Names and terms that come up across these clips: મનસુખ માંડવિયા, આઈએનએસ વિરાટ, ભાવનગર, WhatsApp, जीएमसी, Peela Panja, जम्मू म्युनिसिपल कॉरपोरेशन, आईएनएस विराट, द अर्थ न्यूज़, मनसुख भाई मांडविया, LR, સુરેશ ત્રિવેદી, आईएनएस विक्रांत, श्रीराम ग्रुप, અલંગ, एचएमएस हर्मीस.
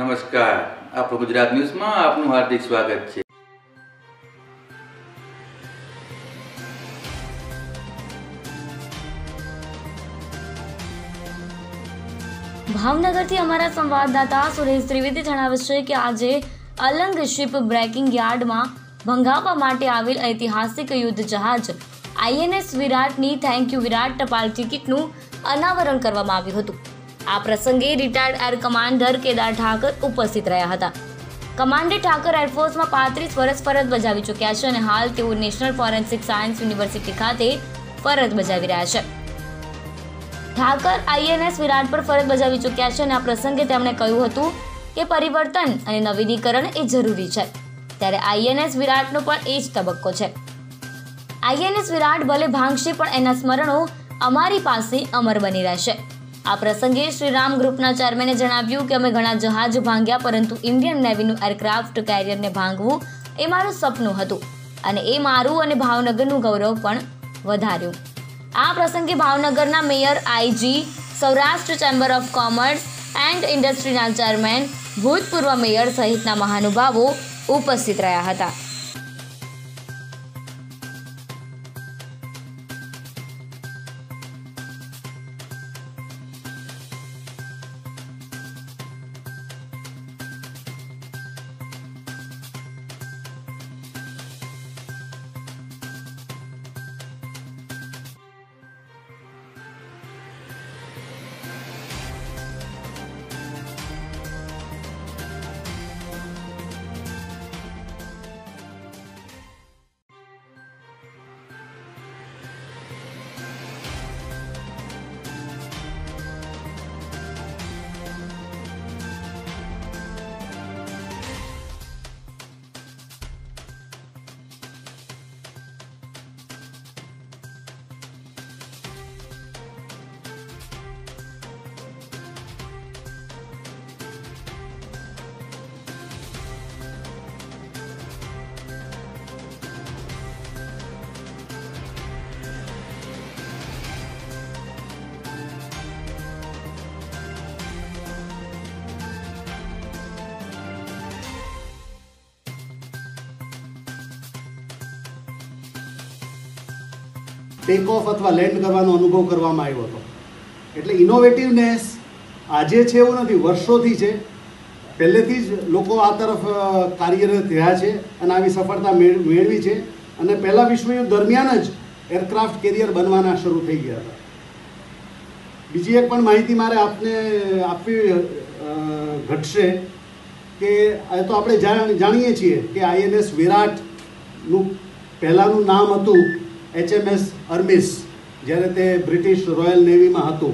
નમસ્કાર, આપણો ગુજરાત ન્યૂઝમાં આપનું હાર્દિક સ્વાગત છે। ભાવનગરથી અમારા સંવાદદાતા સુરેશ ત્રિવેદી જણાવે છે કે આજે અલંગ શિપ બ્રેકિંગ યાર્ડમાં ભંગાવવા માટે આવેલ ઐતિહાસિક યુદ્ધ જહાજ આઈએનએસ વિરાટની થેન્ક યુ વિરાટ ટપાલ ટિકિટનું અનાવરણ કરવામાં આવ્યું હતું। आ प्रसंगे रिटायर्ड एर कमांडर केदार ठाकर उपस्थित रहा था। कमांडर ठाकर एरफोर्स में 35 वर्ष फरज बजावी चुक्या छे अने हाल तेओ नेशनल फॉरेंसिक साइंस यूनिवर्सिटी खाते फरज बजावी रह्या छे। ठाकर आईएनएस विराट पर फरज बजावी चुक्या छे अने आ प्रसंगे तेमणे कह्युं हतुं के परिवर्तन अने नवीनीकरण ए जरूरी छे, त्यारे आईएनएस विराटनो पण ए ज तबक्को छे। आईएनएस विराट भले भांगशे पण एना स्मरणो अमारी पासे अमर बनी रहेशे। आ प्रसंगे श्रीराम ग्रुपना चेरमेने जणाव्युं के अमे घणा जहाज भांग्या, परंतु इंडियन नेवीनुं एरक्राफ्ट कैरियरने भांगवुं ए मारुं सपनुं हतुं अने ए मारुं अने भावनगरनुं गौरव पण वधार्युं। आ प्रसंगे भावनगरना mayor IG, Saurashtra chamber of commerce and इंडस्ट्रीना चेरमेन, भूतपूर्व मेयर सहितना महानुभावो उपस्थित रह्या हता। टेक ऑफ अथवा लैंड करवानो अनुभव करवामां आव्यो हतो। एटले इनोवेटिवनेस आजे छे एवो नथी, वर्षोथी छे, पहेलेथी ज लोको आ तरफ कार्यरत रह्या छे अने आवी सफलता मेळवी छे अने पहेला विश्वयुद्ध दरमियान ज एरक्राफ्ट कैरियर बनवाना शरू थई गया हता। बीजी एक पण माहिती मारे आपने आपवी घटशे के आ तो आपणे जाणीए छीए के आईएनएस विराट नुं पहेलानुं नाम हतुं एचएमएस हर्मीस, ज्यारे ते ब्रिटिश रॉयल नेवी में हतो,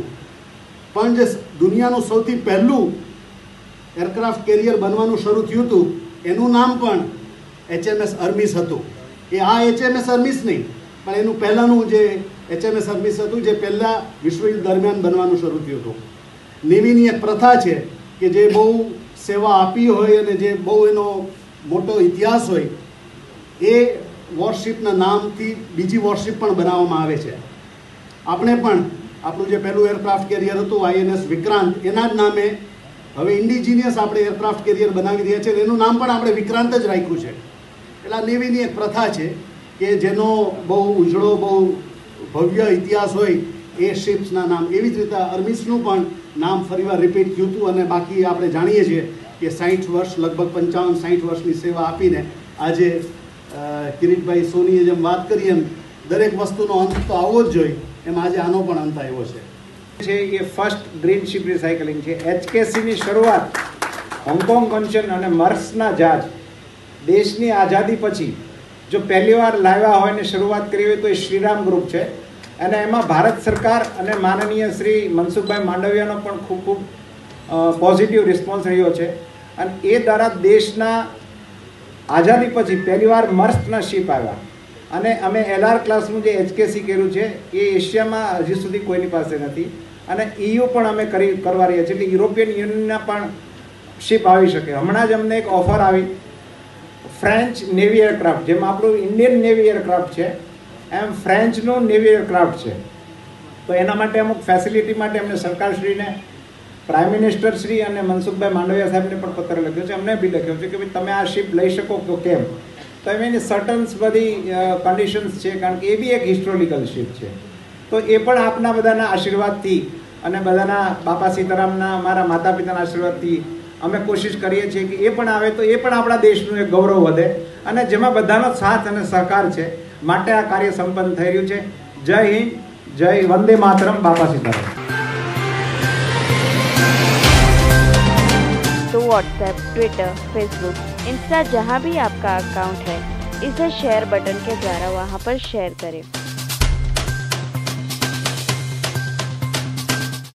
पण जे दुनियानु सौथी पहेलू एरक्राफ्ट कैरियर बनवानु शरू थयुं हतुं एनुं नाम पण एचएमएस हर्मीस हतुं। ए आ एचएमएस हर्मीस नहीं पण एनुं पहेलानुं जे एचएमएस हर्मीस हतुं जे पहेला विश्वयुद्ध दरमियान बनवानु शरू थयुं हतुं। नेवीनी एक प्रथा छे के जे बहु सेवा आपी होय अने जे बहु एनो मोटो इतिहास होय ए वॉरशिपना नाम थी बीजी वॉरशिप पण बनाववामां आवे छे। आपणे पण आपणुं जे पहेलुं एरक्राफ्ट कैरियर हतुं आईएनएस विक्रांत, एना ज नामे हवे इंडिजिनियस आपणे एरक्राफ्ट कैरियर बनावी रह्या छे, एनुं नाम पण आपणे विक्रांत ज राख्युं छे। एटले नेवीनी एक प्रथा छे के जेनो बहु उजळो बहु भव्य इतिहास होय ए शिप्सना नाम, एवी ज रीते हर्मीसनुं पण नाम फरीवार रिपीट थयुं हतुं अने बाकी आपणे जाणीए छीए के 60 वर्ष लगभग 55-60 वर्षनी सेवा आपीने आजे किरीट भाई सोनीए जेम बात करी एम दरेक वस्तुनो अंत तो आवो ज जोईए, एम आज आनो पण अंत आव्यो छे। ये फर्स्ट ग्रीन शिप रिसाइकलिंग है। एचकेसी नी शुरुआत होंगकोंग कन्वेंशन अने मर्सना जहाज देश की आज़ादी पछी जो पहली वार लाव्या होय ने शुरुआत करी होय तो श्रीराम ग्रुप है अने एमां भारत सरकार अने माननीय श्री मनसुख भाई मांडवियानो पण खूब खूब पॉजिटिव रिस्पोन्स रह्यो छे अने ए द्वारा देशना आज़ादी पछी पहलीवार मर्सना शिप आव्या अने अमे LR क्लासनुं जे एचकेसी कर्युं छे ए एशियामां हजी सुधी कोईनी पासे नथी अने ईयू पण अमे करवा रह्या छीए एटले युरोपियन युनियनना पण शिप आवी शके। हमणां ज अमने एक ऑफर आवी फ्रेंच नेवी एरक्राफ्ट, जेमां आपणुं इंडियन नेवी एरक्राफ्ट छे एम फ्रेंचनुं नेवी एरक्राफ्ट छे, तो एना माटे अमुक फेसिलिटी माटे अमने सरकारश्रीने प्राइम मिनिस्टर श्री અને મનસુખભાઈ માંડવિયા સાહેબને પણ પત્ર લખ્યો છે, અમને બી લખ્યો છે કે ભાઈ તમે આ શિપ લઈ શકો તો કેમ, તો એની સર્ટન્સ બધી કન્ડિશન્સ છે, કારણ કે એ બી એક હિસ્ટોરિકલ શિપ છે। તો એ પણ આપના બધાના આશીર્વાદથી અને બધાના બાપા સીતારામના અમારા માતા પિતાના આશીર્વાદથી અમે કોશિશ કરીએ છીએ કે એ પણ આવે તો એ પણ આપણા દેશનું એક ગૌરવ વધે અને જેમાં બધાનો સાથ અને સહકાર છે માટે આ કાર્ય સંપન્ન થઈ રહ્યું છે। જય હિન્દ, જય વંદે માતરમ, બાપા સીતારામ। तो WhatsApp, Twitter, Facebook, Insta जहाँ भी आपका अकाउंट है इसे शेयर बटन के द्वारा वहाँ पर शेयर करें।